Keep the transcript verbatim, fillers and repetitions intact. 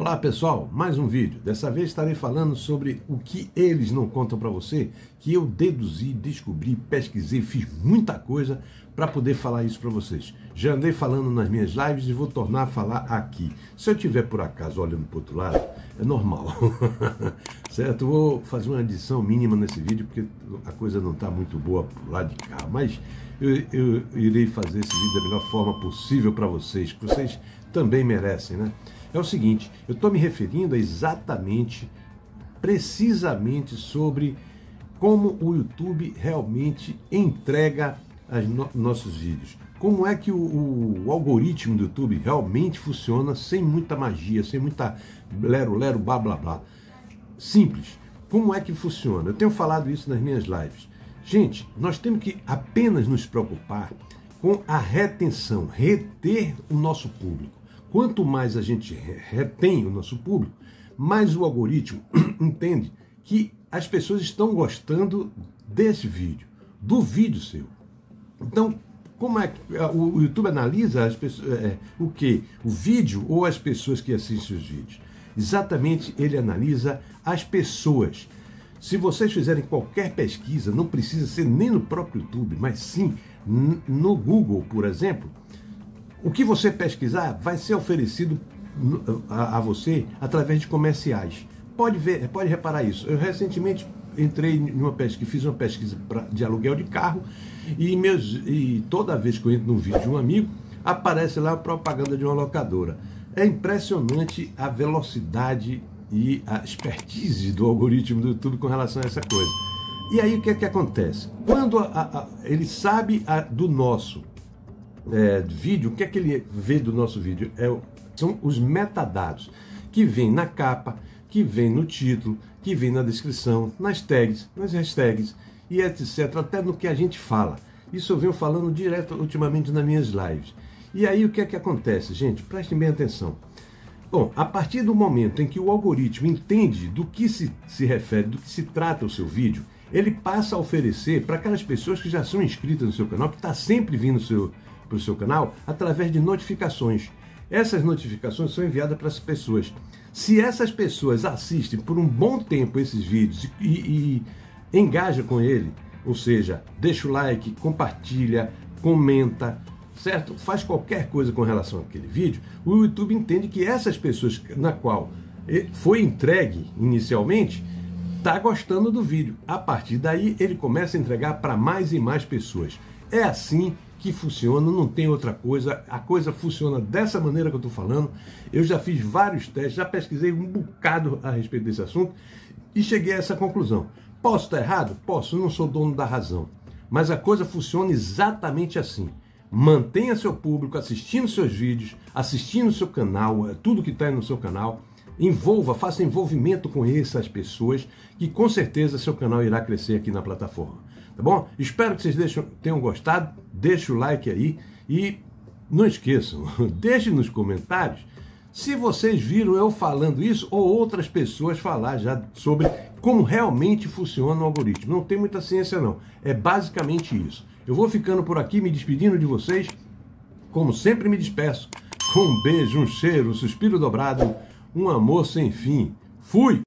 Olá pessoal, mais um vídeo. Dessa vez estarei falando sobre o que eles não contam para você, que eu deduzi, descobri, pesquisei, fiz muita coisa para poder falar isso para vocês. Já andei falando nas minhas lives e vou tornar a falar aqui. Se eu tiver por acaso olhando para o outro lado, é normal, certo? Vou fazer uma edição mínima nesse vídeo porque a coisa não está muito boa lá de cá, mas eu, eu irei fazer esse vídeo da melhor forma possível para vocês, que vocês também merecem, né? É o seguinte, eu estou me referindo exatamente, precisamente sobre como o YouTube realmente entrega os no nossos vídeos. Como é que o, o algoritmo do YouTube realmente funciona sem muita magia, sem muita lero, lero, blá, blá, blá. Simples. Como é que funciona? Eu tenho falado isso nas minhas lives. Gente, nós temos que apenas nos preocupar com a retenção, reter o nosso público. Quanto mais a gente retém o nosso público, mais o algoritmo entende que as pessoas estão gostando desse vídeo, do vídeo seu. Então, como é que o YouTube analisa as pessoas, é, o que? O vídeo ou as pessoas que assistem os vídeos? Exatamente, ele analisa as pessoas. Se vocês fizerem qualquer pesquisa, não precisa ser nem no próprio YouTube, mas sim no Google, por exemplo, o que você pesquisar vai ser oferecido a você através de comerciais. Pode ver, pode reparar isso. Eu recentemente entrei em uma pesquisa, fiz uma pesquisa de aluguel de carro e, meus, e toda vez que eu entro num vídeo de um amigo, aparece lá a propaganda de uma locadora. É impressionante a velocidade e a expertise do algoritmo do YouTube com relação a essa coisa. E aí o que é que acontece? Quando a, a, ele sabe a, do nosso É, vídeo, o que é que ele vê do nosso vídeo? É, são os metadados que vem na capa, que vem no título, que vem na descrição, nas tags, nas hashtags e etcétera. Até no que a gente fala. Isso eu venho falando direto ultimamente nas minhas lives. E aí o que é que acontece, gente? Prestem bem atenção. Bom, a partir do momento em que o algoritmo entende do que se, se refere, do que se trata o seu vídeo, ele passa a oferecer para aquelas pessoas que já são inscritas no seu canal, que está sempre vindo o seu para o seu canal, através de notificações. Essas notificações são enviadas para as pessoas. Se essas pessoas assistem por um bom tempo esses vídeos e, e, e engajam com ele, ou seja, deixa o like, compartilha, comenta, certo? Faz qualquer coisa com relação àquele vídeo, o YouTube entende que essas pessoas na qual foi entregue inicialmente, está gostando do vídeo. A partir daí, ele começa a entregar para mais e mais pessoas. É assim que funciona, não tem outra coisa, a coisa funciona dessa maneira que eu estou falando. Eu já fiz vários testes, já pesquisei um bocado a respeito desse assunto e cheguei a essa conclusão. Posso estar errado? Posso, eu não sou dono da razão. Mas a coisa funciona exatamente assim. Mantenha seu público assistindo seus vídeos, assistindo seu canal, tudo que está no seu canal. Envolva, faça envolvimento com essas pessoas que com certeza seu canal irá crescer aqui na plataforma. Tá bom? Espero que vocês deixam, tenham gostado. Deixe o like aí e não esqueçam, deixe nos comentários se vocês viram eu falando isso ou outras pessoas falar já sobre como realmente funciona o algoritmo. Não tem muita ciência não, é basicamente isso. Eu vou ficando por aqui, me despedindo de vocês, como sempre me despeço, com um beijo, um cheiro, um suspiro dobrado, um amor sem fim. Fui!